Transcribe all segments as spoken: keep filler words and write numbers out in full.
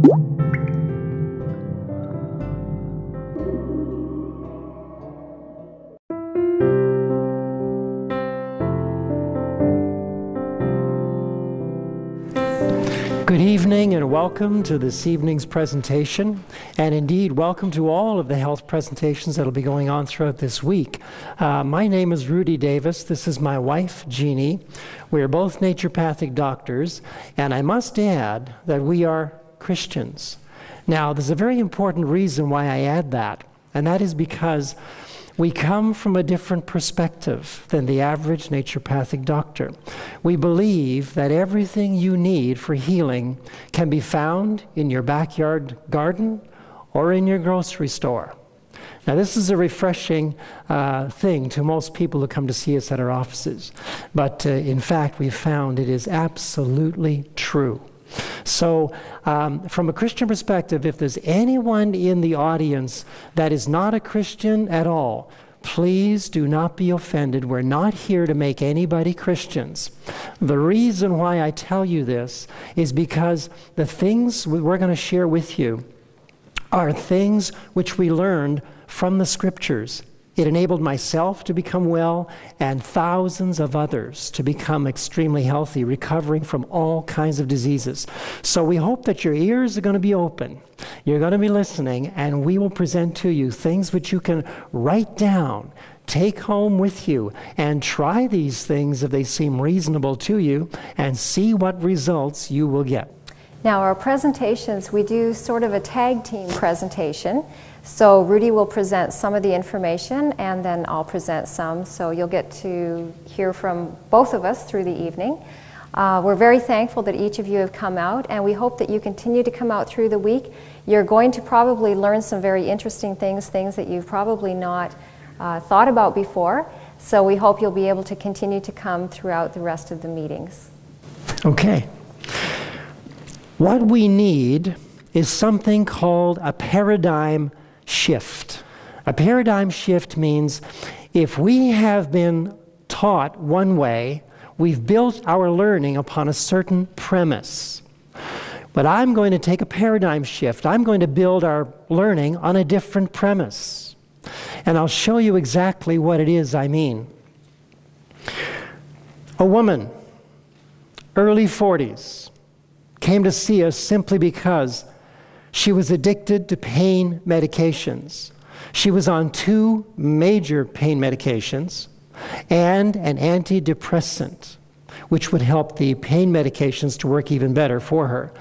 Good evening and welcome to this evening's presentation, and indeed welcome to all of the health presentations that will be going on throughout this week. Uh, my name is Rudy Davis. This is my wife, Jeannie. We are both naturopathic doctors, and I must add that we are Christians. Now, there's a very important reason why I add that, and that is because we come from a different perspective than the average naturopathic doctor. We believe that everything you need for healing can be found in your backyard garden or in your grocery store. Now, this is a refreshing uh, thing to most people who come to see us at our offices, but uh, in fact, we've found it is absolutely true. So um, from a Christian perspective, if there's anyone in the audience that is not a Christian at all, please do not be offended. We're not here to make anybody Christians. The reason why I tell you this is because the things we're going to share with you are things which we learned from the Scriptures. It enabled myself to become well and thousands of others to become extremely healthy, recovering from all kinds of diseases. So we hope that your ears are going to be open. You're going to be listening, and we will present to you things which you can write down, take home with you, and try these things if they seem reasonable to you, and see what results you will get. Now, our presentations, we do sort of a tag team presentation. So Rudy will present some of the information, and then I'll present some, so you'll get to hear from both of us through the evening. Uh, we're very thankful that each of you have come out, and we hope that you continue to come out through the week. You're going to probably learn some very interesting things, things that you've probably not uh, thought about before, so we hope you'll be able to continue to come throughout the rest of the meetings. Okay. What we need is something called a paradigm shift. A paradigm shift means if we have been taught one way, we've built our learning upon a certain premise. But I'm going to take a paradigm shift. I'm going to build our learning on a different premise. And I'll show you exactly what it is I mean. A woman, early forties, came to see us simply because she was addicted to pain medications. She was on two major pain medications and an antidepressant, which would help the pain medications to work even better for her.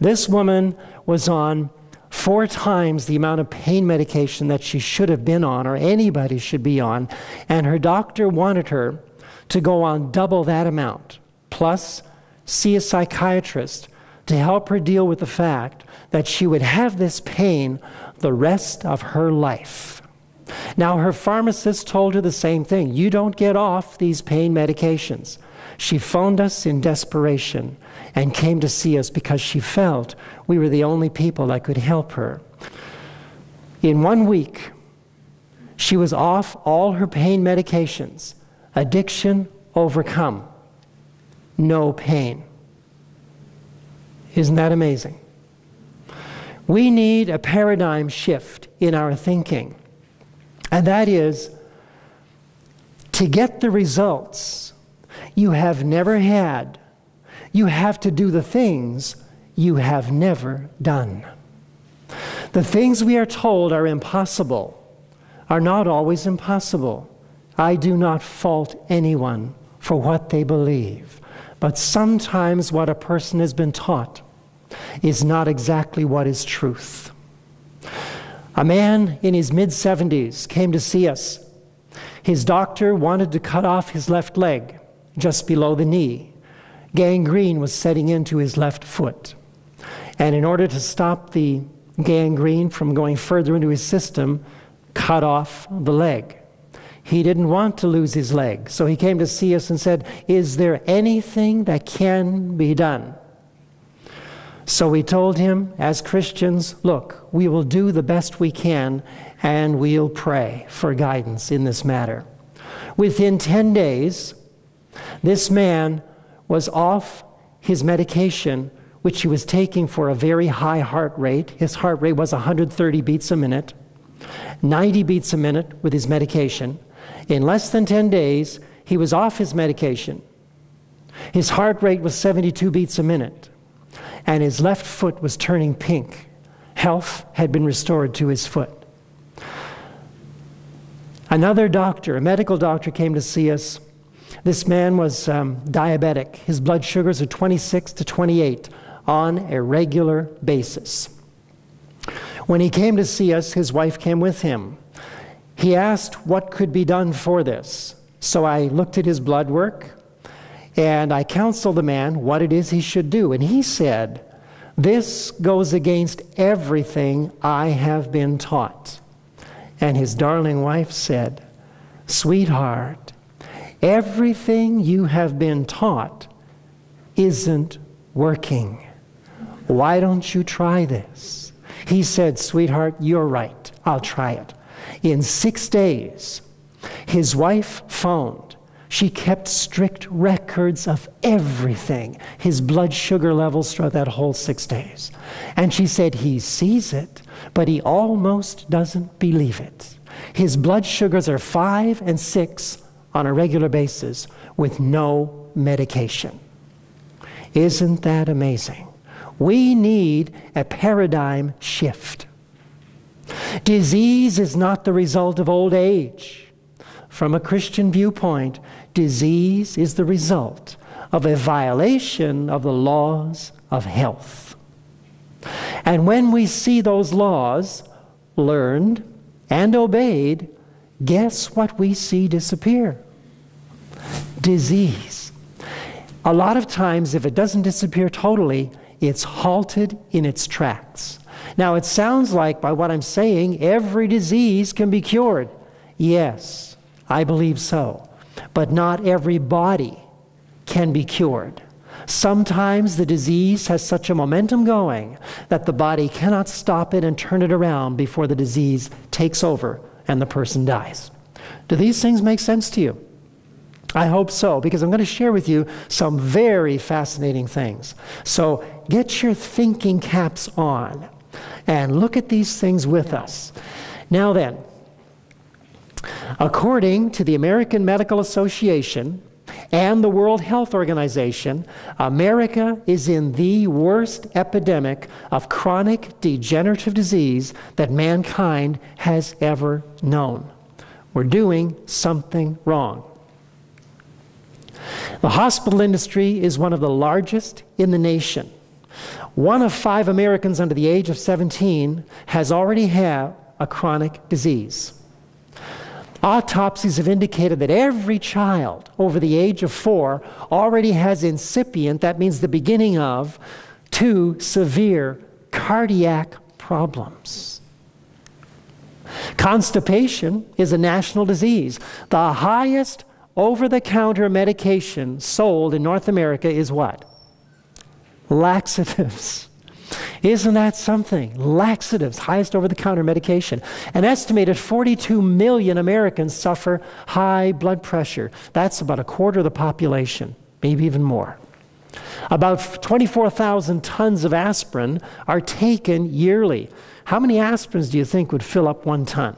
This woman was on four times the amount of pain medication that she should have been on, or anybody should be on, and her doctor wanted her to go on double that amount, plus see a psychiatrist to help her deal with the fact that she would have this pain the rest of her life. Now, her pharmacist told her the same thing. You don't get off these pain medications. She phoned us in desperation and came to see us because she felt we were the only people that could help her. In one week, she was off all her pain medications. Addiction overcome. No pain. Isn't that amazing? We need a paradigm shift in our thinking. And that is, to get the results you have never had, you have to do the things you have never done. The things we are told are impossible are not always impossible. I do not fault anyone for what they believe. But sometimes what a person has been taught is not exactly what is truth. A man in his mid seventies came to see us. His doctor wanted to cut off his left leg just below the knee. Gangrene was setting into his left foot. And in order to stop the gangrene from going further into his system, cut off the leg. He didn't want to lose his leg, so he came to see us and said, "Is there anything that can be done?" So we told him, as Christians, look, we will do the best we can, and we'll pray for guidance in this matter. Within ten days, this man was off his medication which he was taking for a very high heart rate. His heart rate was one hundred thirty beats a minute, ninety beats a minute with his medication. In less than ten days, he was off his medication. His heart rate was seventy-two beats a minute, and his left foot was turning pink. Health had been restored to his foot. Another doctor, a medical doctor, came to see us. This man was um, diabetic. His blood sugars are twenty-six to twenty-eight on a regular basis. When he came to see us, his wife came with him. He asked what could be done for this. So I looked at his blood work, and I counseled the man what it is he should do. And he said, "This goes against everything I have been taught." And his darling wife said, "Sweetheart, everything you have been taught isn't working. Why don't you try this?" He said, "Sweetheart, you're right. I'll try it." In six days, his wife phoned. She kept strict records of everything, his blood sugar levels throughout that whole six days. And she said, "He sees it, but he almost doesn't believe it." His blood sugars are five and six on a regular basis with no medication. Isn't that amazing? We need a paradigm shift. Disease is not the result of old age. From a Christian viewpoint, disease is the result of a violation of the laws of health. And when we see those laws learned and obeyed, guess what we see disappear? Disease. A lot of times, if it doesn't disappear totally, it's halted in its tracks. Now, it sounds like by what I'm saying, every disease can be cured. Yes, I believe so. But not every body can be cured. Sometimes the disease has such a momentum going that the body cannot stop it and turn it around before the disease takes over and the person dies. Do these things make sense to you? I hope so, because I'm going to share with you some very fascinating things. So get your thinking caps on and look at these things with us. Now then, according to the American Medical Association and the World Health Organization, America is in the worst epidemic of chronic degenerative disease that mankind has ever known. We're doing something wrong. The hospital industry is one of the largest in the nation. One of five Americans under the age of seventeen has already had a chronic disease. Autopsies have indicated that every child over the age of four already has incipient, that means the beginning of, two severe cardiac problems. Constipation is a national disease. The highest over-the-counter medication sold in North America is what? Laxatives. Isn't that something? Laxatives, highest over-the-counter medication. An estimated forty-two million Americans suffer high blood pressure. That's about a quarter of the population, maybe even more. About twenty-four thousand tons of aspirin are taken yearly. How many aspirins do you think would fill up one ton?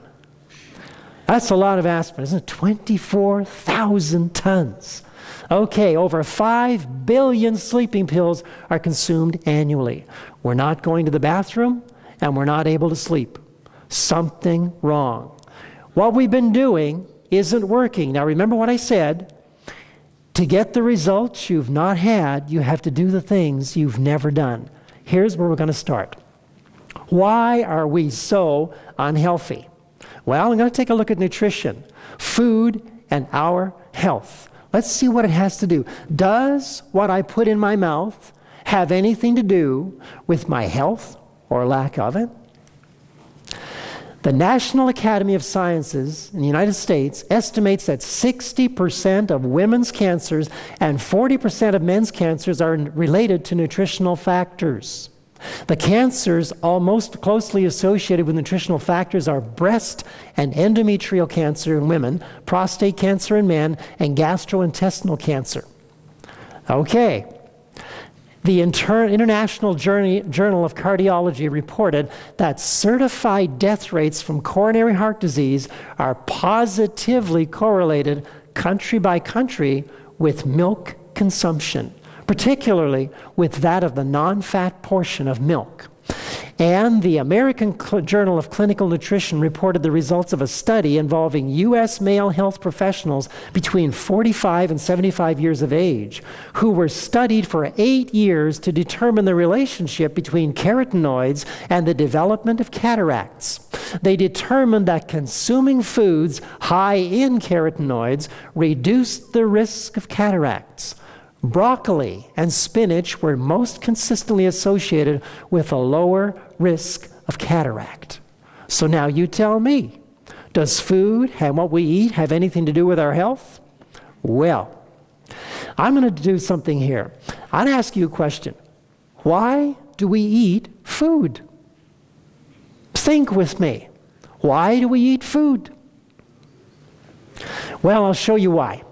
That's a lot of aspirin, isn't it? twenty-four thousand tons. Okay, over five billion sleeping pills are consumed annually. We're not going to the bathroom, and we're not able to sleep. Something wrong. What we've been doing isn't working. Now, remember what I said. To get the results you've not had, you have to do the things you've never done. Here's where we're going to start. Why are we so unhealthy? Well, I'm going to take a look at nutrition, food, and our health. Let's see what it has to do. Does what I put in my mouth have anything to do with my health or lack of it? The National Academy of Sciences in the United States estimates that sixty percent of women's cancers and forty percent of men's cancers are related to nutritional factors. The cancers all most closely associated with nutritional factors are breast and endometrial cancer in women, prostate cancer in men, and gastrointestinal cancer. Okay, the Inter- International Journal of Cardiology reported that certified death rates from coronary heart disease are positively correlated country by country with milk consumption, particularly with that of the non-fat portion of milk. And the American Journal of Clinical Nutrition reported the results of a study involving U S male health professionals between forty-five and seventy-five years of age who were studied for eight years to determine the relationship between carotenoids and the development of cataracts. They determined that consuming foods high in carotenoids reduced the risk of cataracts. Broccoli and spinach were most consistently associated with a lower risk of cataract. So now you tell me, does food and what we eat have anything to do with our health? Well, I'm going to do something here. I'll ask you a question. Why do we eat food? Think with me. Why do we eat food? Well, I'll show you why.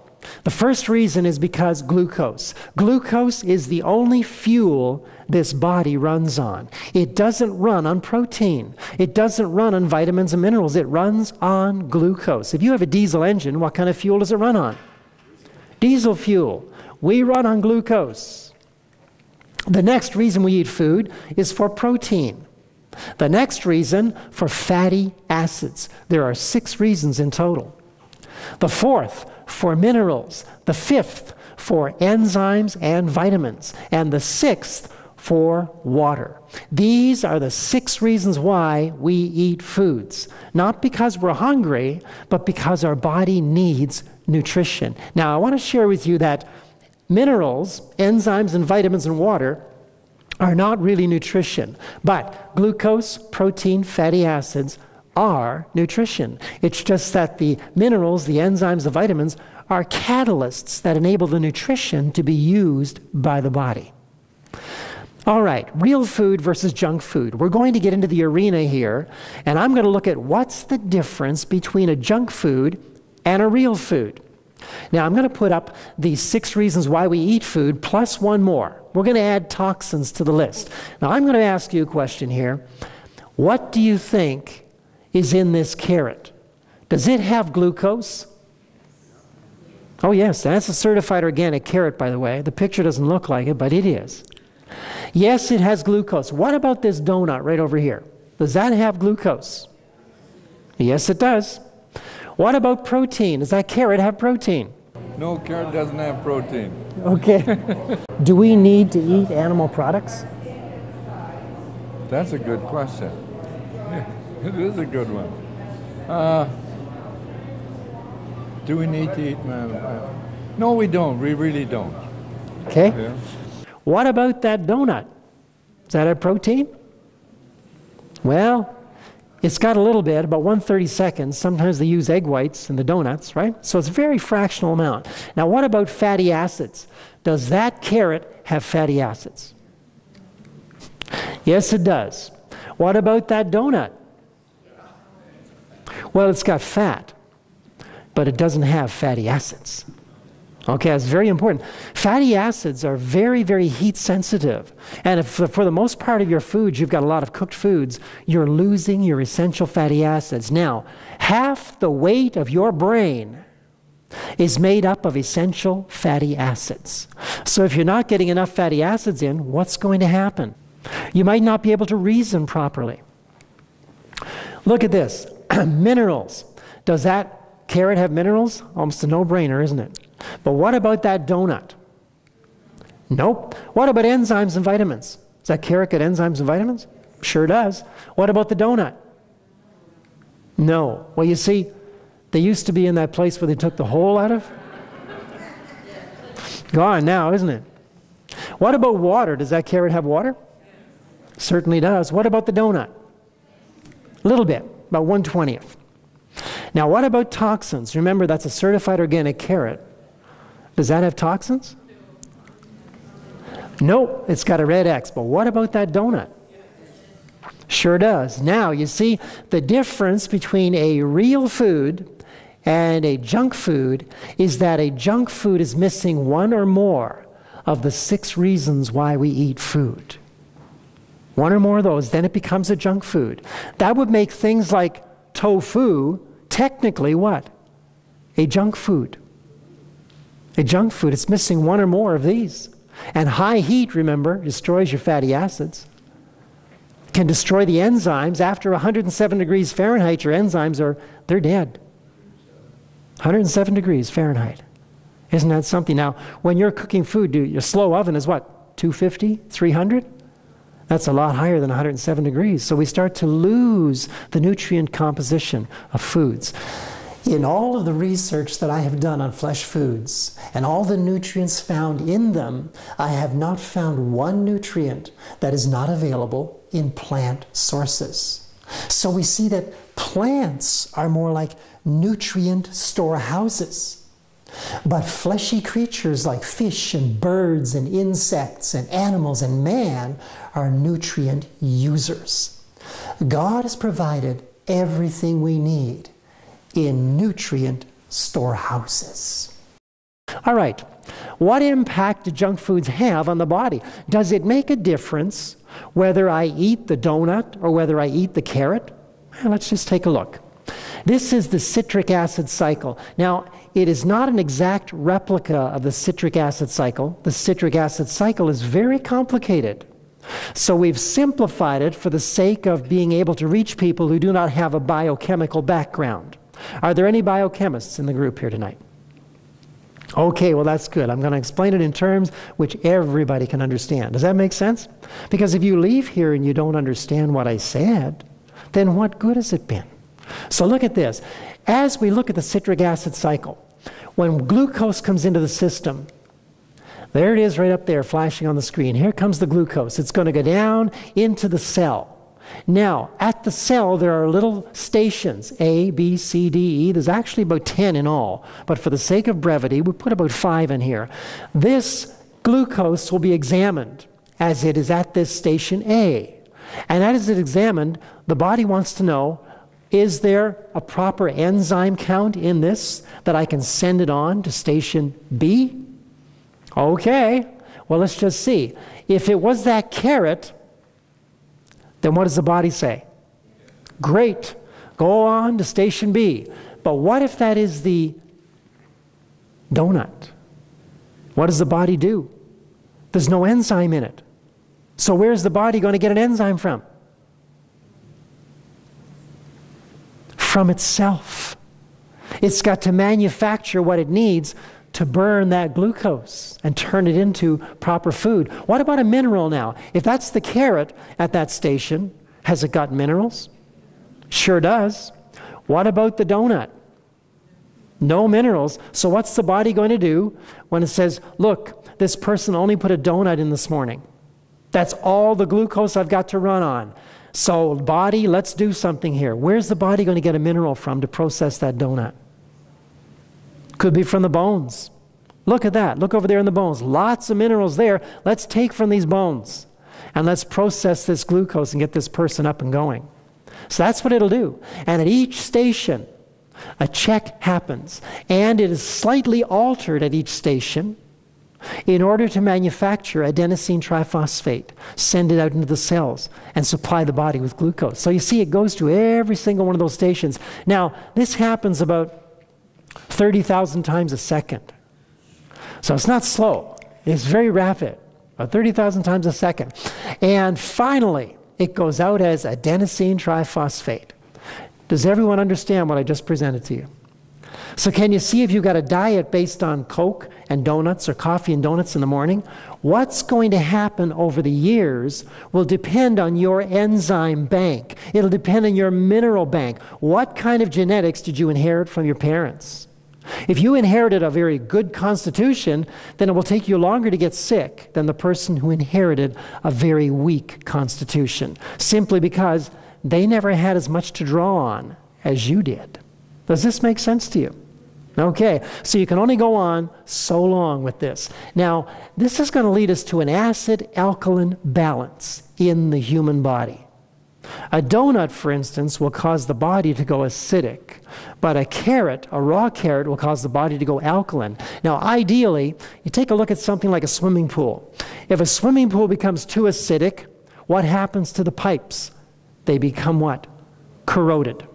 The first reason is because glucose. Glucose is the only fuel this body runs on. It doesn't run on protein. It doesn't run on vitamins and minerals. It runs on glucose. If you have a diesel engine, what kind of fuel does it run on? Diesel fuel. We run on glucose. The next reason we eat food is for protein. The next reason for fatty acids. There are six reasons in total. The fourth, for minerals. The fifth, for enzymes and vitamins. And the sixth, for water. These are the six reasons why we eat foods. Not because we're hungry, but because our body needs nutrition. Now, I want to share with you that minerals, enzymes and vitamins and water are not really nutrition, but glucose, protein, fatty acids are nutrition. It's just that the minerals, the enzymes, the vitamins are catalysts that enable the nutrition to be used by the body. All right, real food versus junk food. We're going to get into the arena here, and I'm going to look at what's the difference between a junk food and a real food. Now, I'm going to put up the six reasons why we eat food plus one more. We're going to add toxins to the list. Now, I'm going to ask you a question here. What do you think is in this carrot? Does it have glucose? Oh yes, that's a certified organic carrot, by the way. The picture doesn't look like it, but it is. Yes, it has glucose. What about this donut right over here? Does that have glucose? Yes, it does. What about protein? Does that carrot have protein? No, carrot doesn't have protein. Okay. Do we need to eat animal products? That's a good question. It is a good one. Uh, do we need to eat? Uh, no, we don't. We really don't. Okay. Yeah. What about that donut? Is that a protein? Well, it's got a little bit, about one thirty-second. Sometimes they use egg whites in the donuts, right? So it's a very fractional amount. Now, what about fatty acids? Does that carrot have fatty acids? Yes, it does. What about that donut? Well, it's got fat, but it doesn't have fatty acids. Okay, that's very important. Fatty acids are very, very heat sensitive. And if for the most part of your food, you've got a lot of cooked foods, you're losing your essential fatty acids. Now, half the weight of your brain is made up of essential fatty acids. So if you're not getting enough fatty acids in, what's going to happen? You might not be able to reason properly. Look at this. Minerals. Does that carrot have minerals? Almost a no-brainer, isn't it? But what about that donut? Nope. What about enzymes and vitamins? Does that carrot get enzymes and vitamins? Sure does. What about the donut? No. Well, you see, they used to be in that place where they took the hole out of. Gone now, isn't it? What about water? Does that carrot have water? Certainly does. What about the donut? A little bit. About one twentieth. Now, what about toxins? Remember, that's a certified organic carrot. Does that have toxins? Nope, it's got a red X. But what about that donut? Sure does. Now, you see, the difference between a real food and a junk food is that a junk food is missing one or more of the six reasons why we eat food. One or more of those, then it becomes a junk food. That would make things like tofu technically what? A junk food. A junk food, it's missing one or more of these. And high heat, remember, destroys your fatty acids. Can destroy the enzymes. After one hundred seven degrees Fahrenheit, your enzymes are, they're dead. one hundred seven degrees Fahrenheit. Isn't that something? Now, when you're cooking food, do your slow oven is what, two fifty, three hundred? That's a lot higher than one hundred seven degrees. So we start to lose the nutrient composition of foods. In all of the research that I have done on flesh foods and all the nutrients found in them, I have not found one nutrient that is not available in plant sources. So we see that plants are more like nutrient storehouses. But fleshy creatures like fish and birds and insects and animals and man are nutrient users. God has provided everything we need in nutrient storehouses. All right, what impact do junk foods have on the body? Does it make a difference whether I eat the donut or whether I eat the carrot? Well, let's just take a look. This is the citric acid cycle. Now, it is not an exact replica of the citric acid cycle. The citric acid cycle is very complicated. So we've simplified it for the sake of being able to reach people who do not have a biochemical background. Are there any biochemists in the group here tonight? Okay, well that's good. I'm going to explain it in terms which everybody can understand. Does that make sense? Because if you leave here and you don't understand what I said, then what good has it been? So look at this. As we look at the citric acid cycle, when glucose comes into the system, there it is right up there flashing on the screen. Here comes the glucose. It's going to go down into the cell. Now, at the cell, there are little stations, A, B, C, D, E. There's actually about ten in all, but for the sake of brevity, we put about five in here. This glucose will be examined as it is at this station A. And as it's examined, the body wants to know, is there a proper enzyme count in this that I can send it on to station B? Okay, well, let's just see. If it was that carrot, then what does the body say? Great, go on to station B. But what if that is the donut? What does the body do? There's no enzyme in it. So where's the body going to get an enzyme from? From itself. It's got to manufacture what it needs to burn that glucose and turn it into proper food. What about a mineral now? If that's the carrot at that station, has it got minerals? Sure does. What about the donut? No minerals. So what's the body going to do when it says, look, this person only put a donut in this morning. That's all the glucose I've got to run on. So body, let's do something here. Where's the body going to get a mineral from to process that donut? Could be from the bones. Look at that. Look over there in the bones. Lots of minerals there. Let's take from these bones and let's process this glucose and get this person up and going. So that's what it'll do. And at each station, a check happens. And it is slightly altered at each station in order to manufacture adenosine triphosphate, send it out into the cells, and supply the body with glucose. So you see it goes to every single one of those stations. Now, this happens about thirty thousand times a second. So it's not slow, it's very rapid, about thirty thousand times a second. And finally, it goes out as adenosine triphosphate. Does everyone understand what I just presented to you? So can you see if you've got a diet based on Coke and donuts or coffee and donuts in the morning, what's going to happen over the years will depend on your enzyme bank. It'll depend on your mineral bank. What kind of genetics did you inherit from your parents? If you inherited a very good constitution, then it will take you longer to get sick than the person who inherited a very weak constitution, simply because they never had as much to draw on as you did. Does this make sense to you? Okay, so you can only go on so long with this. Now, this is going to lead us to an acid-alkaline balance in the human body. A donut, for instance, will cause the body to go acidic, but a carrot, a raw carrot, will cause the body to go alkaline. Now, ideally, you take a look at something like a swimming pool. If a swimming pool becomes too acidic, what happens to the pipes? They become what? Corroded.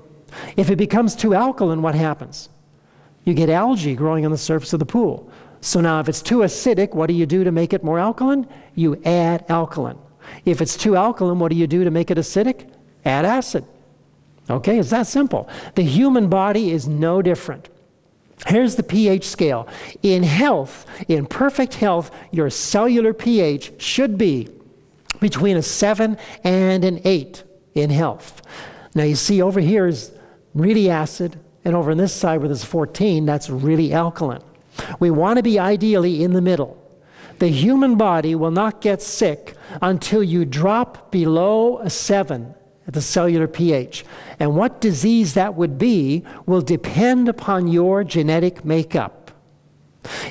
If it becomes too alkaline, what happens? You get algae growing on the surface of the pool. So now if it's too acidic, what do you do to make it more alkaline? You add alkaline. If it's too alkaline, what do you do to make it acidic? Add acid. Okay, it's that simple. The human body is no different. Here's the pH scale. In health, in perfect health, your cellular pH should be between a seven and an eight in health. Now you see over here is really acid, and over on this side where there's fourteen, that's really alkaline. We want to be ideally in the middle. The human body will not get sick until you drop below a seven at the cellular pH. And what disease that would be will depend upon your genetic makeup.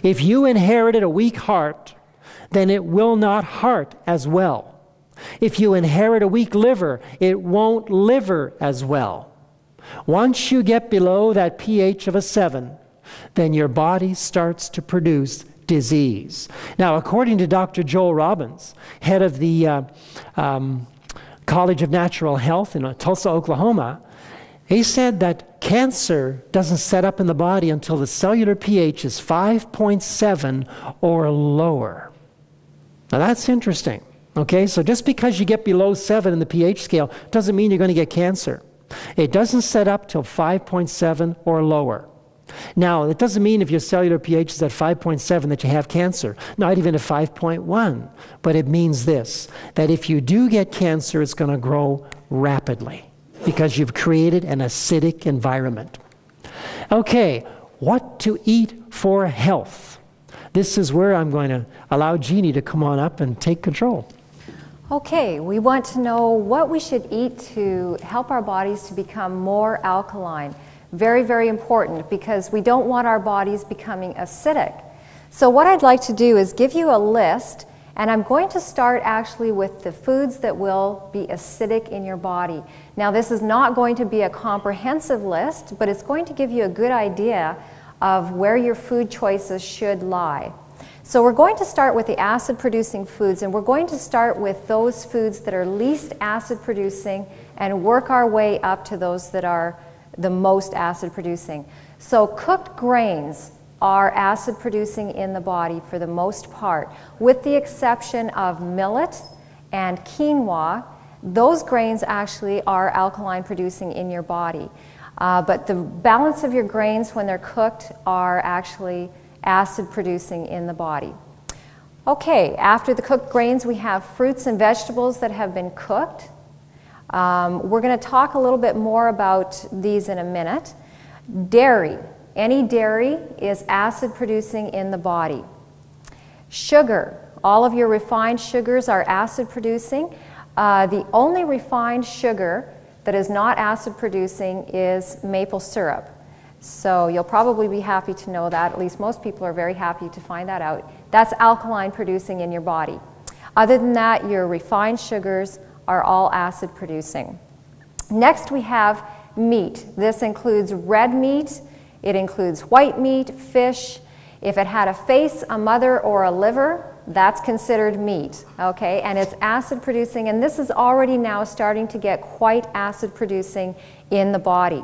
If you inherited a weak heart, then it will not heart as well. If you inherit a weak liver, it won't liver as well. Once you get below that pH of a seven, then your body starts to produce disease. Now, according to Doctor Joel Robbins, head of the uh, um, College of Natural Health in Tulsa, Oklahoma, he said that cancer doesn't set up in the body until the cellular pH is five point seven or lower. Now, that's interesting. Okay, so just because you get below seven in the pH scale doesn't mean you're going to get cancer. It doesn't set up till five point seven or lower. Now, it doesn't mean if your cellular pH is at five point seven that you have cancer, not even at five point one, but it means this, that if you do get cancer, it's going to grow rapidly because you've created an acidic environment. Okay, what to eat for health. This is where I'm going to allow Jeannie to come on up and take control. Okay, we want to know what we should eat to help our bodies to become more alkaline. Very, very important, because we don't want our bodies becoming acidic. So what I'd like to do is give you a list, and I'm going to start actually with the foods that will be acidic in your body. Now, this is not going to be a comprehensive list, but it's going to give you a good idea of where your food choices should lie. So we're going to start with the acid-producing foods, and we're going to start with those foods that are least acid-producing and work our way up to those that are the most acid producing. So cooked grains are acid producing in the body for the most part, with the exception of millet and quinoa. Those grains actually are alkaline producing in your body. Uh, but the balance of your grains when they're cooked are actually acid producing in the body. Okay, after the cooked grains we have fruits and vegetables that have been cooked. Um, we're going to talk a little bit more about these in a minute. Dairy. Any dairy is acid producing in the body. Sugar. All of your refined sugars are acid producing. Uh, the only refined sugar that is not acid producing is maple syrup. So you'll probably be happy to know that. At least most people are very happy to find that out. That's alkaline producing in your body. Other than that, your refined sugars are all acid producing. Next we have meat. This includes red meat, it includes white meat, fish. If it had a face, a mother, or a liver, that's considered meat, okay? And it's acid producing, and this is already now starting to get quite acid producing in the body.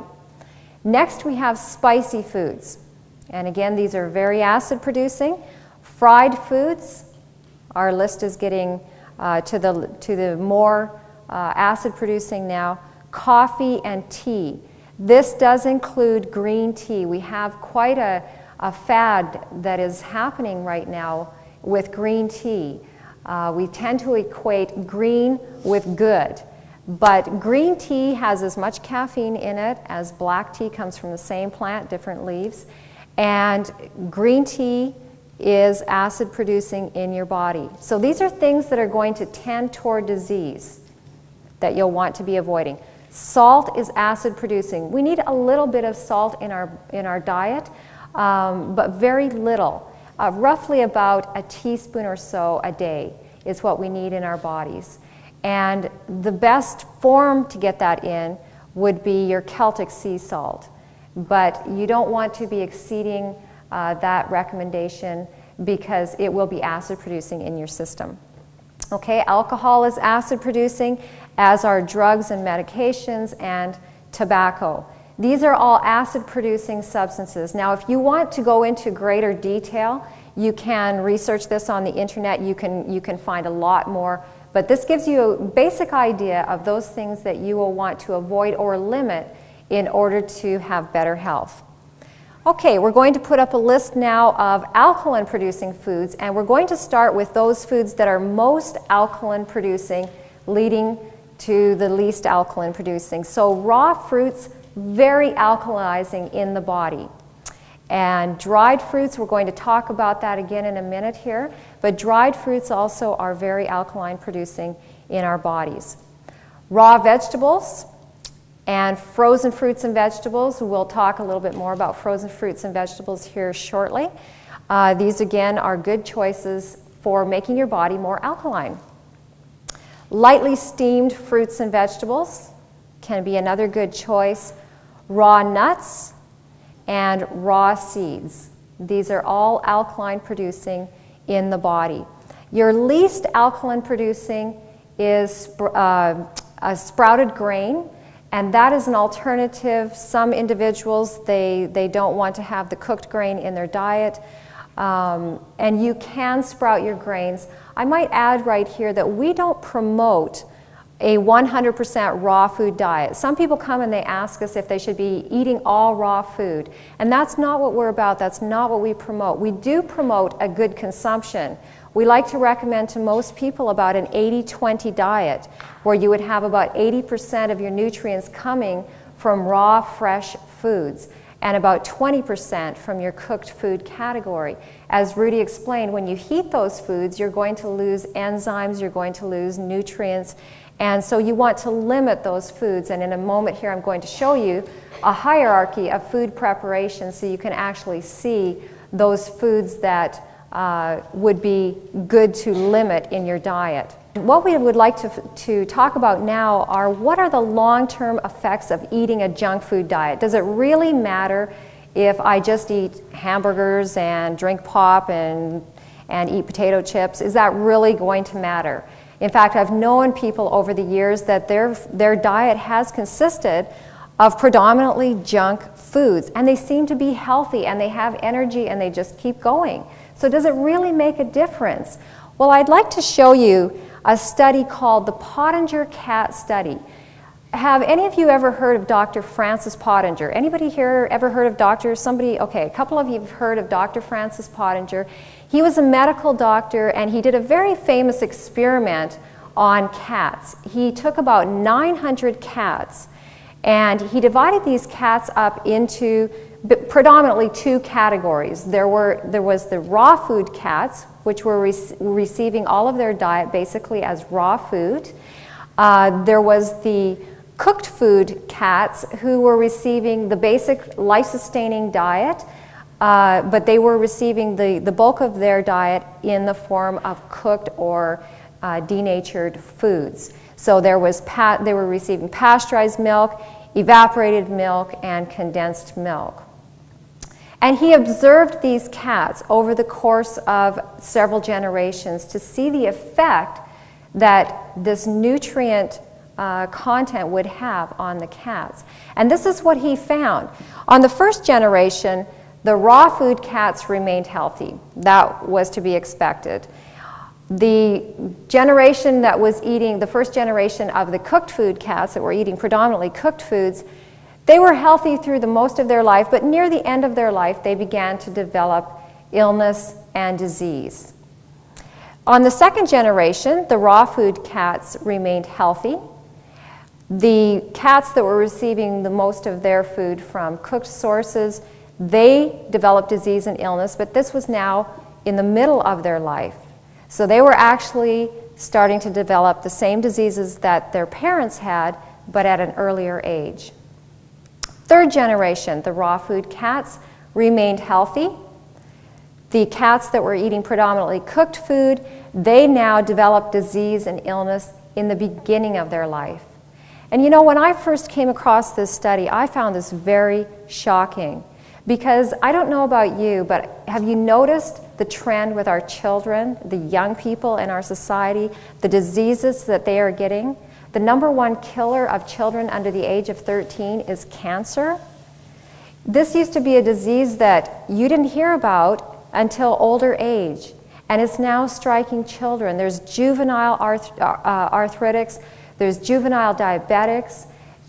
Next we have spicy foods. And again, these are very acid producing. Fried foods, our list is getting Uh, to the to the more uh, acid producing now. Coffee and tea. This does include green tea. We have quite a, a fad that is happening right now with green tea. Uh, we tend to equate green with good, but green tea has as much caffeine in it as black tea. Comes from the same plant, different leaves, and green tea is acid producing in your body. So these are things that are going to tend toward disease that you'll want to be avoiding. Salt is acid producing. We need a little bit of salt in our in our diet, um, but very little. Uh, roughly about a teaspoon or so a day is what we need in our bodies. And the best form to get that in would be your Celtic sea salt. But you don't want to be exceeding uh, that recommendation because it will be acid producing in your system. Okay, alcohol is acid producing, as are drugs and medications and tobacco. These are all acid producing substances. Now, if you want to go into greater detail, you can research this on the internet. You can, you can find a lot more. But this gives you a basic idea of those things that you will want to avoid or limit in order to have better health. Okay, we're going to put up a list now of alkaline producing foods, and we're going to start with those foods that are most alkaline producing, leading to the least alkaline producing. So raw fruits, very alkalizing in the body. And dried fruits, we're going to talk about that again in a minute here, but dried fruits also are very alkaline producing in our bodies. Raw vegetables, and frozen fruits and vegetables. We'll talk a little bit more about frozen fruits and vegetables here shortly. Uh, these again are good choices for making your body more alkaline. Lightly steamed fruits and vegetables can be another good choice. Raw nuts and raw seeds. These are all alkaline producing in the body. Your least alkaline producing is uh, a sprouted grain. And that is an alternative. Some individuals, they, they don't want to have the cooked grain in their diet. Um, and you can sprout your grains. I might add right here that we don't promote a one hundred percent raw food diet. Some people come and they ask us if they should be eating all raw food. And that's not what we're about. That's not what we promote. We do promote a good consumption. We like to recommend to most people about an eighty twenty diet, where you would have about eighty percent of your nutrients coming from raw, fresh foods, and about twenty percent from your cooked food category. As Rudy explained, when you heat those foods, you're going to lose enzymes, you're going to lose nutrients, and so you want to limit those foods. And in a moment here, I'm going to show you a hierarchy of food preparation so you can actually see those foods that Uh, would be good to limit in your diet. What we would like to, to talk about now are what are the long-term effects of eating a junk food diet. Does it really matter if I just eat hamburgers and drink pop and, and eat potato chips? Is that really going to matter? In fact, I've known people over the years that their, their diet has consisted of predominantly junk foods, and they seem to be healthy and they have energy and they just keep going. So does it really make a difference? Well, I'd like to show you a study called the Pottinger Cat Study. Have any of you ever heard of Doctor Francis Pottinger? Anybody here ever heard of Doctor somebody? Okay, a couple of you have heard of Doctor Francis Pottinger. He was a medical doctor, and he did a very famous experiment on cats. He took about nine hundred cats, and he divided these cats up into But predominantly two categories. There were there was the raw food cats, which were rec receiving all of their diet basically as raw food. Uh, there was the cooked food cats, who were receiving the basic life-sustaining diet, uh, but they were receiving the, the bulk of their diet in the form of cooked or uh, denatured foods. So there was pa they were receiving pasteurized milk, evaporated milk, and condensed milk. And he observed these cats over the course of several generations to see the effect that this nutrient uh, content would have on the cats. And this is what he found. On the first generation, the raw food cats remained healthy. That was to be expected. The generation that was eating, the first generation of the cooked food cats that were eating predominantly cooked foods, they were healthy through the most of their life, but near the end of their life, they began to develop illness and disease. On the second generation, the raw food cats remained healthy. The cats that were receiving the most of their food from cooked sources, they developed disease and illness, but this was now in the middle of their life. So they were actually starting to develop the same diseases that their parents had, but at an earlier age. Third generation, the raw food cats remained healthy. The cats that were eating predominantly cooked food, they now developed disease and illness in the beginning of their life. And you know, when I first came across this study, I found this very shocking, because I don't know about you, but have you noticed the trend with our children, the young people in our society, the diseases that they are getting? The number one killer of children under the age of thirteen is cancer. This used to be a disease that you didn't hear about until older age, and it's now striking children. There's juvenile arth uh, arthritics, there's juvenile diabetics.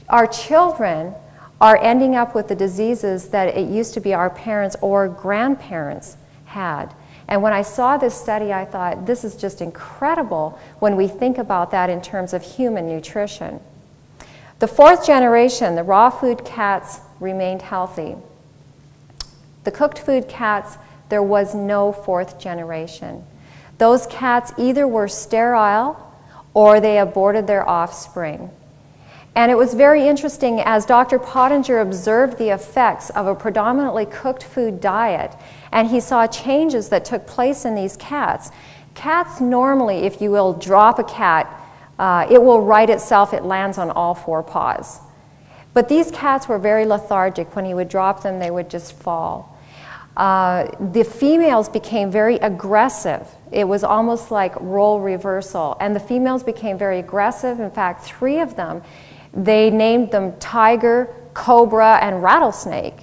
Our children are ending up with the diseases that it used to be our parents or grandparents had. And when I saw this study, I thought, this is just incredible when we think about that in terms of human nutrition. The fourth generation, the raw food cats, remained healthy. The cooked food cats, there was no fourth generation. Those cats either were sterile or they aborted their offspring. And it was very interesting as Doctor Pottinger observed the effects of a predominantly cooked food diet, and he saw changes that took place in these cats. Cats normally, if you will, drop a cat, uh, it will right itself, it lands on all four paws. But these cats were very lethargic. When he would drop them, they would just fall. Uh, the females became very aggressive. It was almost like role reversal, and the females became very aggressive. In fact, three of them, they named them tiger, cobra, and rattlesnake.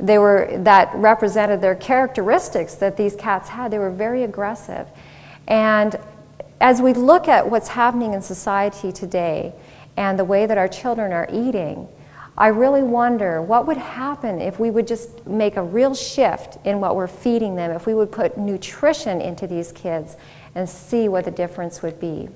They were, that represented their characteristics that these cats had. They were very aggressive. And as we look at what's happening in society today and the way that our children are eating, I really wonder what would happen if we would just make a real shift in what we're feeding them, if we would put nutrition into these kids and see what the difference would be.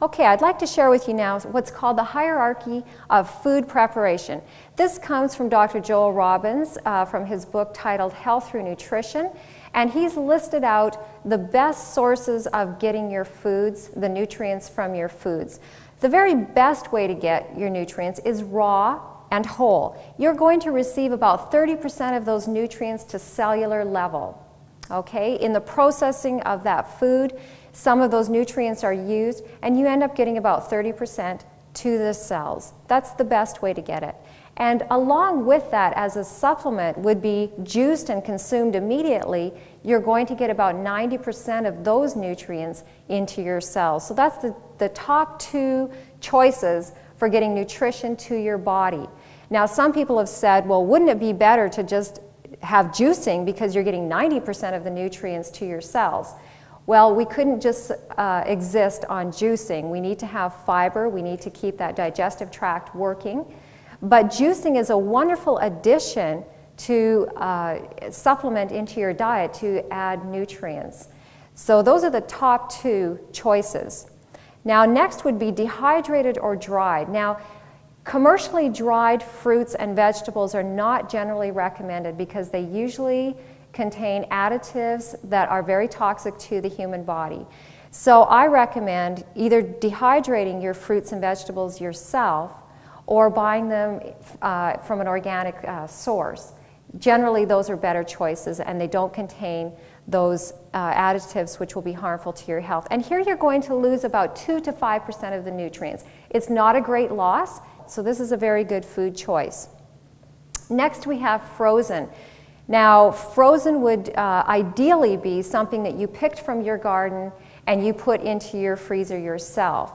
Okay, I'd like to share with you now what's called the hierarchy of food preparation. This comes from Doctor Joel Robbins uh, from his book titled Health Through Nutrition, and he's listed out the best sources of getting your foods, the nutrients from your foods. The very best way to get your nutrients is raw and whole. You're going to receive about thirty percent of those nutrients to cellular level. Okay, in the processing of that food, some of those nutrients are used, and you end up getting about thirty percent to the cells. That's the best way to get it. And along with that, as a supplement would be juiced and consumed immediately, you're going to get about ninety percent of those nutrients into your cells. So that's the, the top two choices for getting nutrition to your body. Now, some people have said, well, wouldn't it be better to just have juicing because you're getting ninety percent of the nutrients to your cells? Well, we couldn't just uh, exist on juicing. We need to have fiber. We need to keep that digestive tract working. But juicing is a wonderful addition to uh, supplement into your diet to add nutrients. So those are the top two choices. Now, next would be dehydrated or dried. Now, commercially dried fruits and vegetables are not generally recommended because they usually contain additives that are very toxic to the human body. So I recommend either dehydrating your fruits and vegetables yourself or buying them uh, from an organic uh, source. Generally, those are better choices, and they don't contain those uh, additives which will be harmful to your health. And here you're going to lose about two to five percent of the nutrients. It's not a great loss, so this is a very good food choice. Next, we have frozen. Now, frozen would uh, ideally be something that you picked from your garden and you put into your freezer yourself.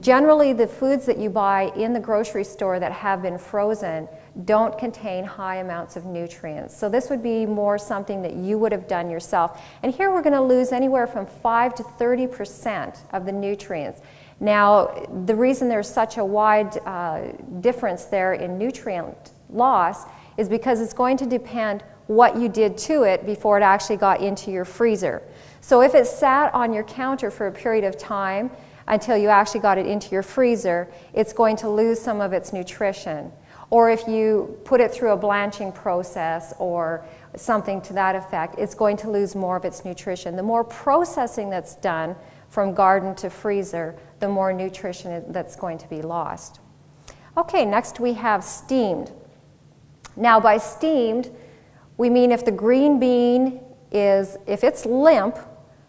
Generally, the foods that you buy in the grocery store that have been frozen don't contain high amounts of nutrients. So this would be more something that you would have done yourself. And here we're going to lose anywhere from five to thirty percent of the nutrients. Now, the reason there's such a wide uh, difference there in nutrient loss is because it's going to depend what you did to it before it actually got into your freezer. So if it sat on your counter for a period of time until you actually got it into your freezer, it's going to lose some of its nutrition. Or if you put it through a blanching process or something to that effect, it's going to lose more of its nutrition. The more processing that's done from garden to freezer, the more nutrition that's going to be lost. Okay, next we have steamed. Now, by steamed, we mean if the green bean is, if it's limp,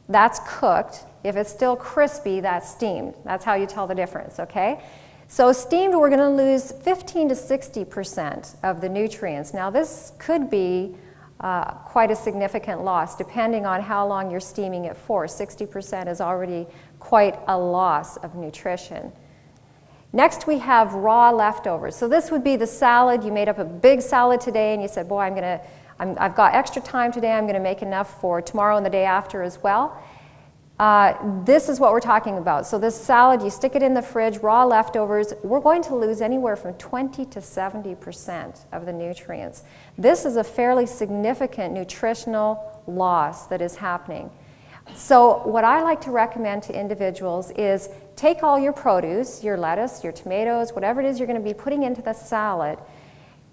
that's cooked. If it's still crispy, that's steamed. That's how you tell the difference, okay? So steamed, we're going to lose fifteen to sixty percent of the nutrients. Now this could be uh, quite a significant loss depending on how long you're steaming it for. sixty percent is already quite a loss of nutrition. Next we have raw leftovers. So this would be the salad. You made up a big salad today and you said, boy, I'm gonna, I'm, I've got extra time today, I'm going to make enough for tomorrow and the day after as well. Uh, this is what we're talking about. So this salad, you stick it in the fridge, raw leftovers, we're going to lose anywhere from twenty to seventy percent of the nutrients. This is a fairly significant nutritional loss that is happening. So what I like to recommend to individuals is take all your produce, your lettuce, your tomatoes, whatever it is you're going to be putting into the salad,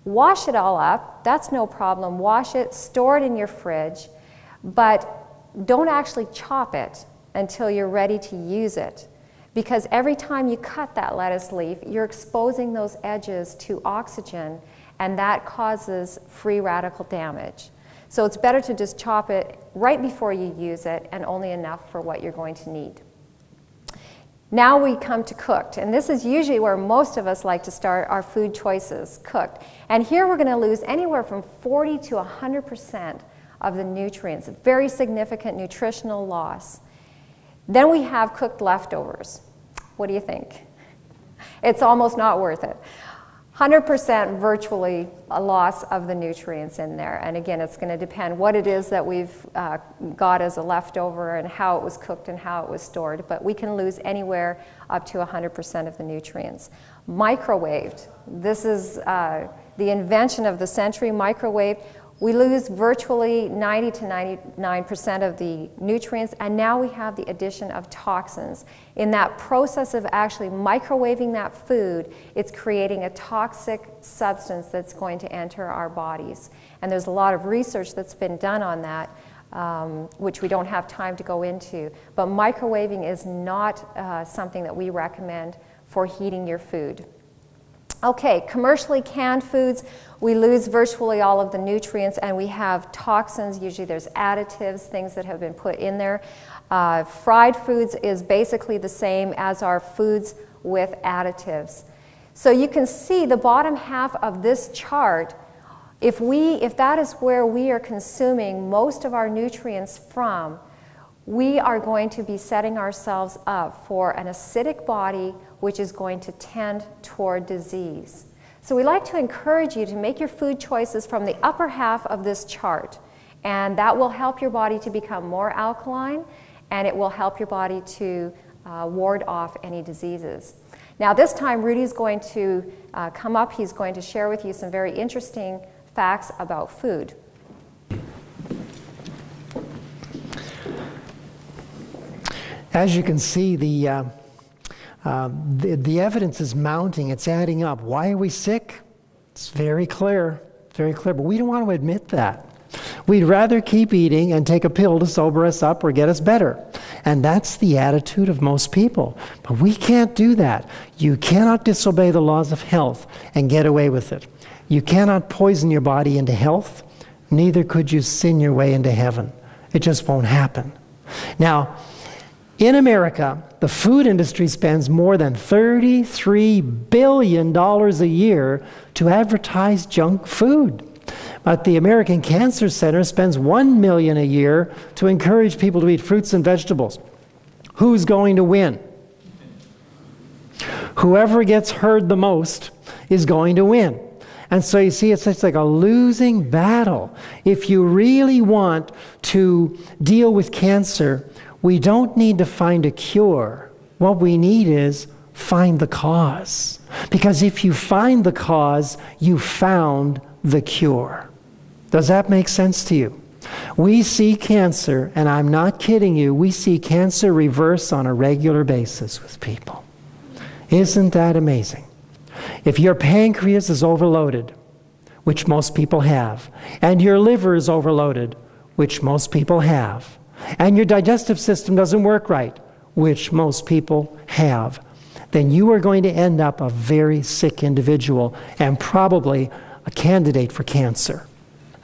wash it all up, that's no problem, wash it, store it in your fridge, but don't actually chop it until you're ready to use it, because every time you cut that lettuce leaf, you're exposing those edges to oxygen and that causes free radical damage. So it's better to just chop it right before you use it and only enough for what you're going to need. Now we come to cooked, and this is usually where most of us like to start our food choices, cooked. And here we're going to lose anywhere from forty to one hundred percent of the nutrients, a very significant nutritional loss. Then we have cooked leftovers. What do you think? It's almost not worth it. one hundred percent virtually a loss of the nutrients in there, and again it's going to depend what it is that we've uh, got as a leftover and how it was cooked and how it was stored, but we can lose anywhere up to one hundred percent of the nutrients. Microwaved, this is uh, the invention of the century, microwave. We lose virtually ninety to ninety-nine percent of the nutrients, and now we have the addition of toxins. In that process of actually microwaving that food, it's creating a toxic substance that's going to enter our bodies. And there's a lot of research that's been done on that, um, which we don't have time to go into. But microwaving is not uh, something that we recommend for heating your food. Okay, commercially canned foods, we lose virtually all of the nutrients and we have toxins, usually there's additives, things that have been put in there. Uh, fried foods is basically the same as our foods with additives. So you can see the bottom half of this chart, if, we, if that is where we are consuming most of our nutrients from, we are going to be setting ourselves up for an acidic body which is going to tend toward disease. So we like to encourage you to make your food choices from the upper half of this chart, and that will help your body to become more alkaline and it will help your body to uh, ward off any diseases. Now this time Rudy's going to uh, come up, he's going to share with you some very interesting facts about food. As you can see, the, uh, uh, the, the evidence is mounting, it's adding up. Why are we sick? It's very clear, very clear, but we don't want to admit that. We'd rather keep eating and take a pill to sober us up or get us better. And that's the attitude of most people. But we can't do that. You cannot disobey the laws of health and get away with it. You cannot poison your body into health, neither could you sin your way into heaven. It just won't happen. Now, in America, the food industry spends more than thirty-three billion dollars a year to advertise junk food. But the American Cancer Center spends one million dollars a year to encourage people to eat fruits and vegetables. Who's going to win? Whoever gets heard the most is going to win. And so you see, it's just like a losing battle. If you really want to deal with cancer, we don't need to find a cure. What we need is find the cause. Because if you find the cause, you found the cure. Does that make sense to you? We see cancer, and I'm not kidding you, we see cancer reverse on a regular basis with people. Isn't that amazing? If your pancreas is overloaded, which most people have, and your liver is overloaded, which most people have, and your digestive system doesn't work right, which most people have, then you are going to end up a very sick individual and probably a candidate for cancer.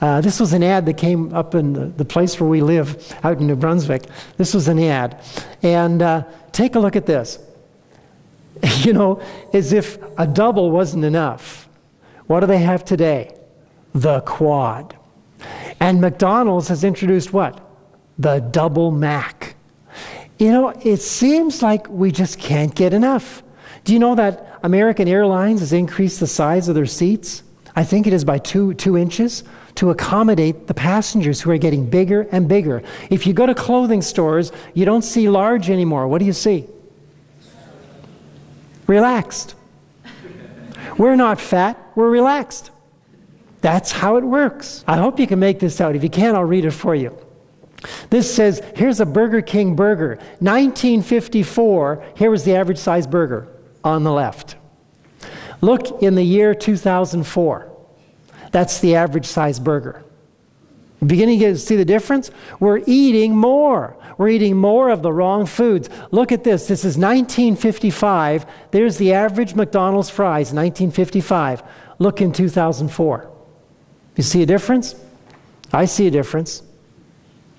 Uh, this was an ad that came up in the, the place where we live, out in New Brunswick. This was an ad. And uh, take a look at this. You know, as if a double wasn't enough. What do they have today? The quad. And McDonald's has introduced what? The double Mac. You know, it seems like we just can't get enough. Do you know that American Airlines has increased the size of their seats? I think it is by two, two inches to accommodate the passengers who are getting bigger and bigger. If you go to clothing stores, you don't see large anymore. What do you see? Relaxed. We're not fat, we're relaxed. That's how it works. I hope you can make this out. If you can't, I'll read it for you. This says, here's a Burger King burger. nineteen fifty-four, here was the average size burger on the left. Look in the year two thousand four. That's the average size burger. Beginning to see the difference? We're eating more. We're eating more of the wrong foods. Look at this. This is nineteen fifty-five. There's the average McDonald's fries, nineteen fifty-five. Look in two thousand four. You see a difference? I see a difference.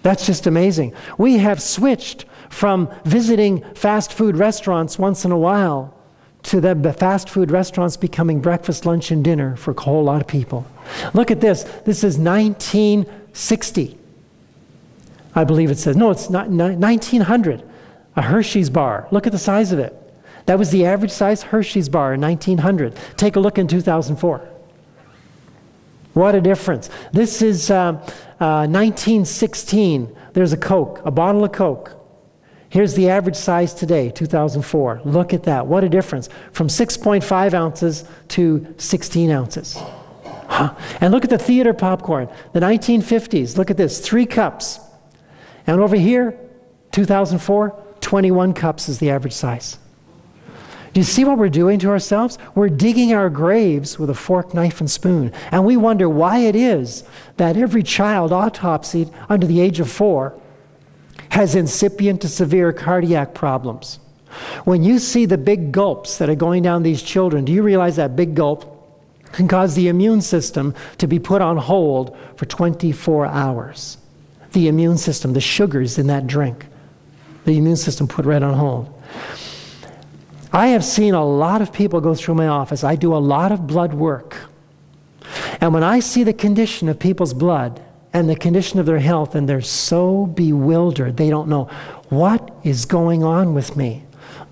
That's just amazing. We have switched from visiting fast food restaurants once in a while to the fast food restaurants becoming breakfast, lunch, and dinner for a whole lot of people. Look at this. This is nineteen sixty. I believe it says. No, it's not nineteen hundred. A Hershey's bar. Look at the size of it. That was the average size Hershey's bar in nineteen hundred. Take a look in two thousand four. What a difference. This is uh, uh, nineteen sixteen. There's a Coke, a bottle of Coke. Here's the average size today, two thousand four. Look at that. What a difference. From six point five ounces to sixteen ounces. Huh. And look at the theater popcorn. The nineteen fifties. Look at this. Three cups. And over here, two thousand four, twenty-one cups is the average size. Do you see what we're doing to ourselves? We're digging our graves with a fork, knife, and spoon. And we wonder why it is that every child autopsied under the age of four has incipient to severe cardiac problems. When you see the big gulps that are going down these children, do you realize that big gulp can cause the immune system to be put on hold for twenty-four hours? The immune system, the sugars in that drink, the immune system put right on hold. I have seen a lot of people go through my office. I do a lot of blood work. And when I see the condition of people's blood and the condition of their health, and they're so bewildered, they don't know, what is going on with me?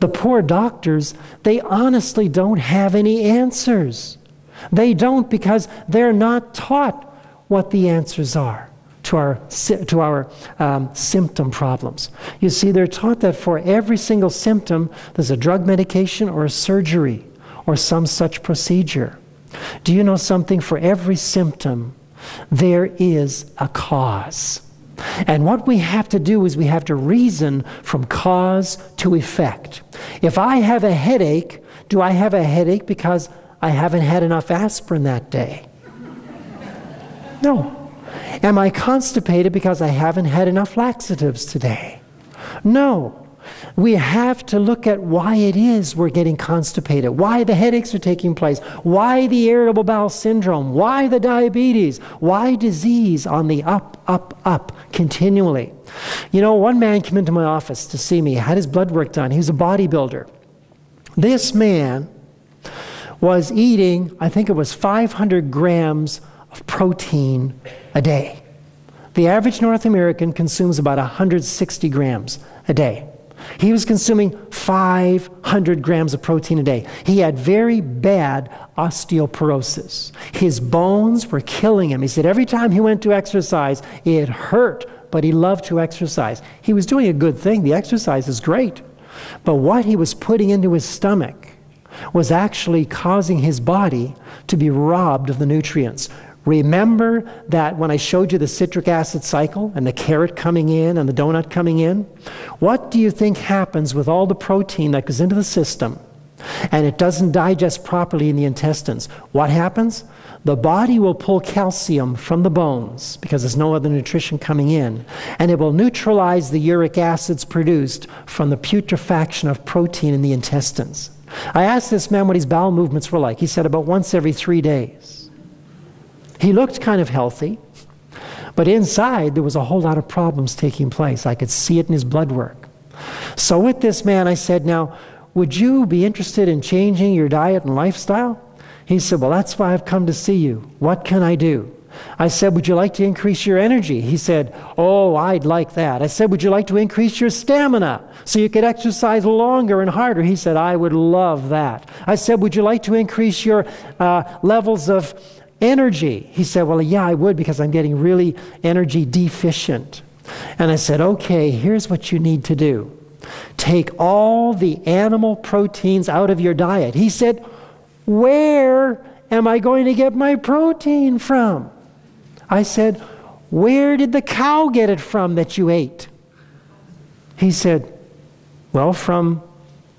The poor doctors, they honestly don't have any answers. They don't, because they're not taught what the answers are to our, to our um, symptom problems. You see, they're taught that for every single symptom, there's a drug medication or a surgery or some such procedure. Do you know something? For every symptom, there is a cause. And what we have to do is we have to reason from cause to effect. If I have a headache, do I have a headache because I haven't had enough aspirin that day? No. Am I constipated because I haven't had enough laxatives today? No. We have to look at why it is we're getting constipated, why the headaches are taking place, why the irritable bowel syndrome, why the diabetes, why disease on the up, up, up continually. You know, one man came into my office to see me, had his blood work done. He was a bodybuilder. This man was eating, I think it was five hundred grams of protein a day. The average North American consumes about one hundred sixty grams a day. He was consuming five hundred grams of protein a day. He had very bad osteoporosis. His bones were killing him. He said every time he went to exercise, it hurt, but he loved to exercise. He was doing a good thing. The exercise is great. But what he was putting into his stomach was actually causing his body to be robbed of the nutrients. Remember that when I showed you the citric acid cycle and the carrot coming in and the donut coming in? What do you think happens with all the protein that goes into the system and it doesn't digest properly in the intestines? What happens? The body will pull calcium from the bones because there's no other nutrition coming in, and it will neutralize the uric acids produced from the putrefaction of protein in the intestines. I asked this man what his bowel movements were like. He said about once every three days. He looked kind of healthy, But inside, there was a whole lot of problems taking place. I could see it in his blood work. So with this man, I said, now, would you be interested in changing your diet and lifestyle? He said, well, that's why I've come to see you. What can I do? I said, would you like to increase your energy? He said, oh, I'd like that. I said, would you like to increase your stamina so you could exercise longer and harder? He said, I would love that. I said, would you like to increase your uh, levels of energy? He said, well, yeah, I would, because I'm getting really energy deficient. And I said, okay, here's what you need to do. Take all the animal proteins out of your diet. He said, where am I going to get my protein from? I said, where did the cow get it from that you ate? He said, well, from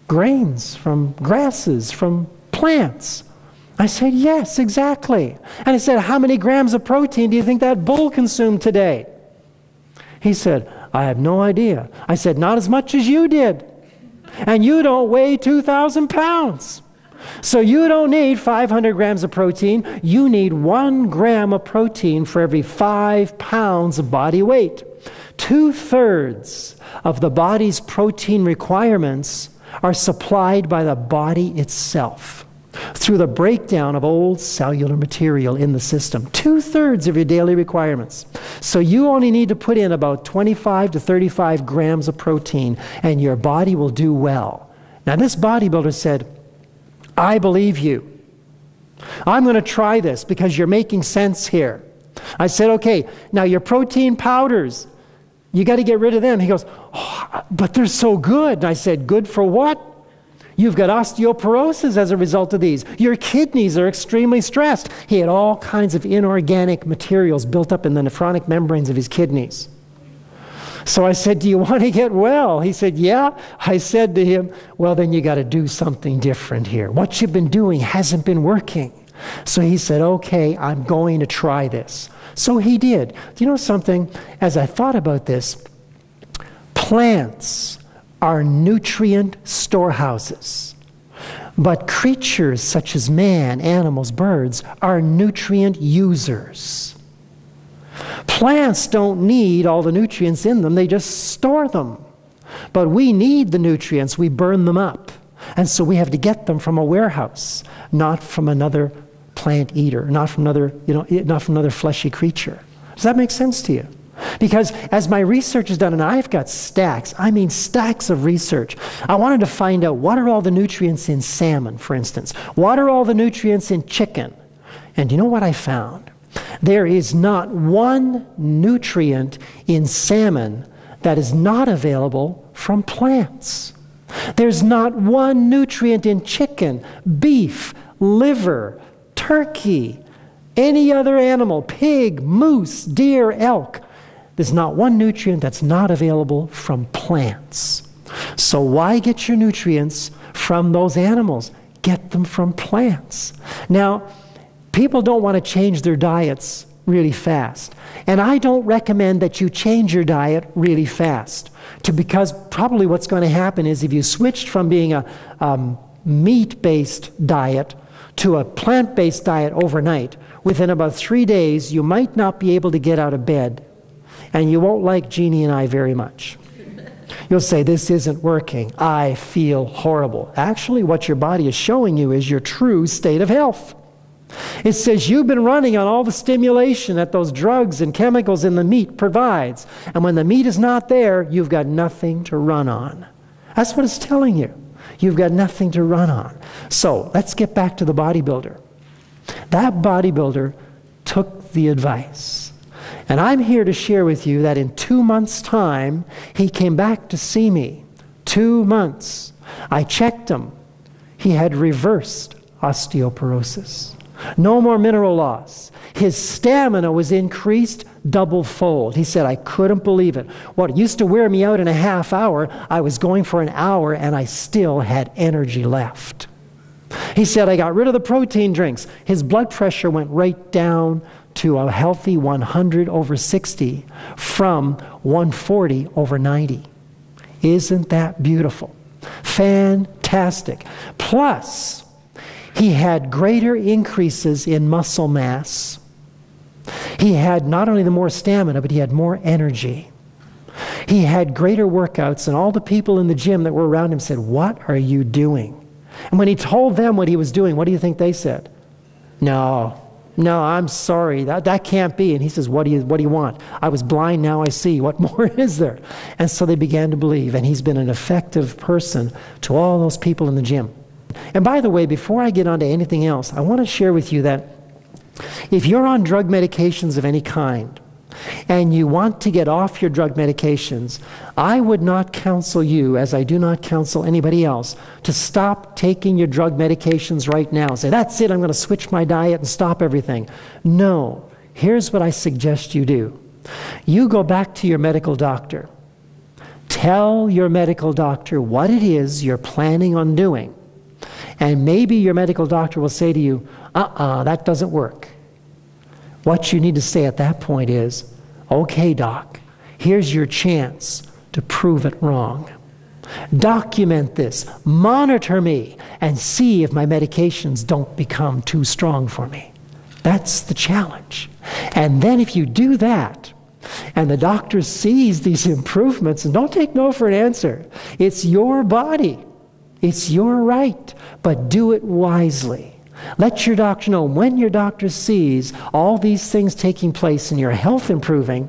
grains, from grasses, from plants. I said, yes, exactly. And I said, how many grams of protein do you think that bull consumed today? He said, I have no idea. I said, not as much as you did. And you don't weigh two thousand pounds. So you don't need five hundred grams of protein. You need one gram of protein for every five pounds of body weight. Two-thirds of the body's protein requirements are supplied by the body itself through the breakdown of old cellular material in the system. Two-thirds of your daily requirements. So you only need to put in about twenty-five to thirty-five grams of protein, and your body will do well. Now, this bodybuilder said, I believe you. I'm going to try this because you're making sense here. I said, okay, now your protein powders, you got to get rid of them. He goes, oh, but they're so good. And I said, good for what? You've got osteoporosis as a result of these. Your kidneys are extremely stressed. He had all kinds of inorganic materials built up in the nephronic membranes of his kidneys. So I said, do you want to get well? He said, yeah. I said to him, well, then you got to do something different here. What you've been doing hasn't been working. So he said, okay, I'm going to try this. So he did. Do you know something? As I thought about this, plants are nutrient storehouses. But creatures such as man, animals, birds, are nutrient users. Plants don't need all the nutrients in them, they just store them. But we need the nutrients, we burn them up. And so we have to get them from a warehouse, not from another plant eater, not from another, you know, not from another fleshy creature. Does that make sense to you? Because as my research is done, and I've got stacks, I mean stacks of research, I wanted to find out what are all the nutrients in salmon, for instance? What are all the nutrients in chicken? And you know what I found? There is not one nutrient in salmon that is not available from plants. There's not one nutrient in chicken, beef, liver, turkey, any other animal, pig, moose, deer, elk. There's not one nutrient that's not available from plants. So why get your nutrients from those animals? Get them from plants. Now, people don't want to change their diets really fast. And I don't recommend that you change your diet really fast, to because probably what's going to happen is if you switched from being a um, meat-based diet to a plant-based diet overnight, within about three days, you might not be able to get out of bed. And you won't like Jeannie and I very much. You'll say, this isn't working. I feel horrible. Actually, what your body is showing you is your true state of health. It says you've been running on all the stimulation that those drugs and chemicals in the meat provides. And when the meat is not there, you've got nothing to run on. That's what it's telling you. You've got nothing to run on. So let's get back to the bodybuilder. That bodybuilder took the advice. And I'm here to share with you that in two months' time, he came back to see me. Two months. I checked him. He had reversed osteoporosis. No more mineral loss. His stamina was increased double-fold. He said, I couldn't believe it. What used to wear me out in a half hour, I was going for an hour and I still had energy left. He said, I got rid of the protein drinks. His blood pressure went right down to a healthy one hundred over sixty from one forty over ninety. Isn't that beautiful? Fantastic. Plus, he had greater increases in muscle mass. He had not only the more stamina, but he had more energy. He had greater workouts, and all the people in the gym that were around him said, "What are you doing?" And when he told them what he was doing, what do you think they said? "No, no, I'm sorry, that, that can't be." And he says, what do, you, what do you want? "I was blind, now I see. What more is there?" And so they began to believe, and he's been an effective person to all those people in the gym. And by the way, before I get on to anything else, I want to share with you that if you're on drug medications of any kind, and you want to get off your drug medications, I would not counsel you, as I do not counsel anybody else, to stop taking your drug medications right now. Say, "That's it, I'm going to switch my diet and stop everything." No. Here's what I suggest you do. You go back to your medical doctor. Tell your medical doctor what it is you're planning on doing. And maybe your medical doctor will say to you, "Uh-uh, that doesn't work." What you need to say at that point is, "Okay, doc, here's your chance to prove it wrong. Document this, monitor me, and see if my medications don't become too strong for me." That's the challenge. And then if you do that, and the doctor sees these improvements, and don't take no for an answer. It's your body. It's your right. But do it wisely. Let your doctor know when your doctor sees all these things taking place and your health improving,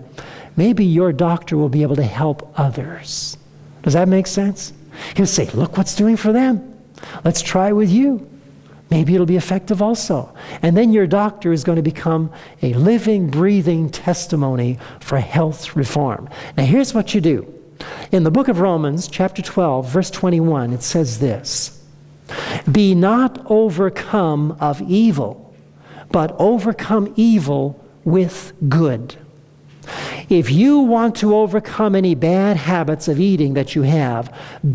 maybe your doctor will be able to help others. Does that make sense? He'll say, "Look what's doing for them. Let's try with you. Maybe it'll be effective also." And then your doctor is going to become a living, breathing testimony for health reform. Now here's what you do. In the book of Romans, chapter twelve, verse twenty-one, it says this, "Be not overcome of evil, but overcome evil with good." If you want to overcome any bad habits of eating that you have,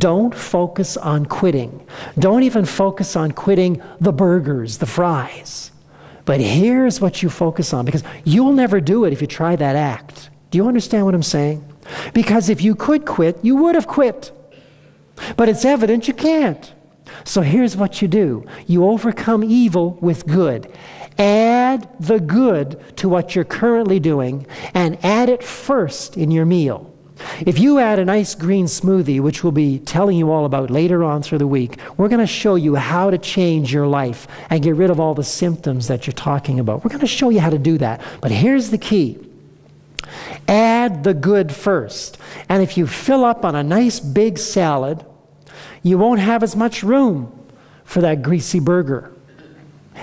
don't focus on quitting. Don't even focus on quitting the burgers, the fries. But here's what you focus on, because you'll never do it if you try that act. Do you understand what I'm saying? Because if you could quit, you would have quit. But it's evident you can't. So here's what you do. You overcome evil with good. Add the good to what you're currently doing, and add it first in your meal. If you add a nice green smoothie, which we'll be telling you all about later on through the week, we're going to show you how to change your life and get rid of all the symptoms that you're talking about. We're going to show you how to do that. But here's the key. Add the good first. And if you fill up on a nice big salad, you won't have as much room for that greasy burger.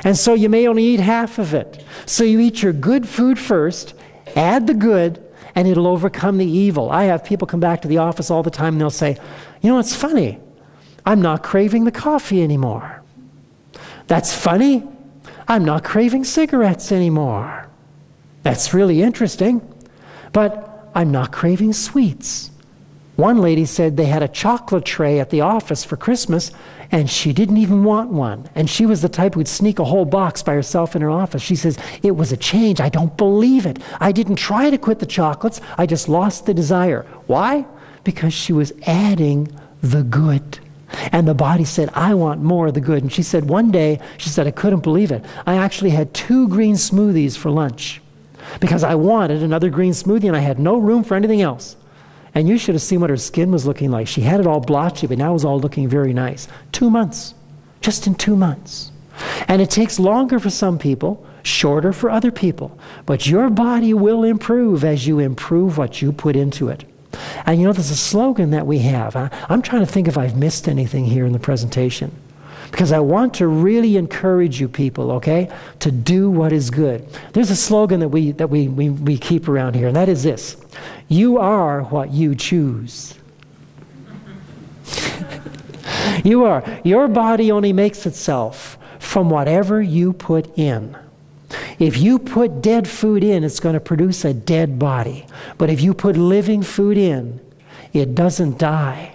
And so you may only eat half of it. So you eat your good food first, add the good, and it'll overcome the evil. I have people come back to the office all the time and they'll say, "You know, it's funny. I'm not craving the coffee anymore." "That's funny. I'm not craving cigarettes anymore." "That's really interesting. But I'm not craving sweets." One lady said they had a chocolate tray at the office for Christmas, and she didn't even want one. And she was the type who'd sneak a whole box by herself in her office. She says, "It was a change. I don't believe it. I didn't try to quit the chocolates. I just lost the desire." Why? Because she was adding the good. And the body said, "I want more of the good." And she said one day, she said, "I couldn't believe it. I actually had two green smoothies for lunch because I wanted another green smoothie and I had no room for anything else." And you should have seen what her skin was looking like. She had it all blotchy, but now it was all looking very nice. Two months, just in two months. And it takes longer for some people, shorter for other people. But your body will improve as you improve what you put into it. And you know, there's a slogan that we have. I'm trying to think if I've missed anything here in the presentation, because I want to really encourage you people, okay, to do what is good. There's a slogan that we, that we, we, we keep around here, and that is this. You are what you choose. You are. Your body only makes itself from whatever you put in. If you put dead food in, it's going to produce a dead body. But if you put living food in, it doesn't die.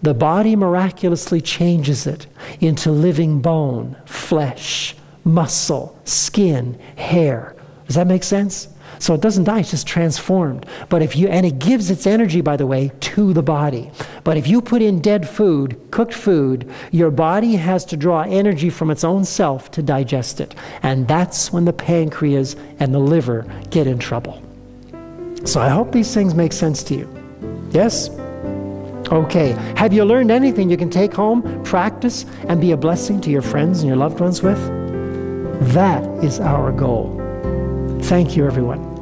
The body miraculously changes it into living bone, flesh, muscle, skin, hair. Does that make sense? So it doesn't die, it's just transformed. But if you, and it gives its energy, by the way, to the body. But if you put in dead food, cooked food, your body has to draw energy from its own self to digest it. And that's when the pancreas and the liver get in trouble. So I hope these things make sense to you. Yes? Okay. Have you learned anything you can take home, practice, and be a blessing to your friends and your loved ones with? That is our goal. Thank you, everyone.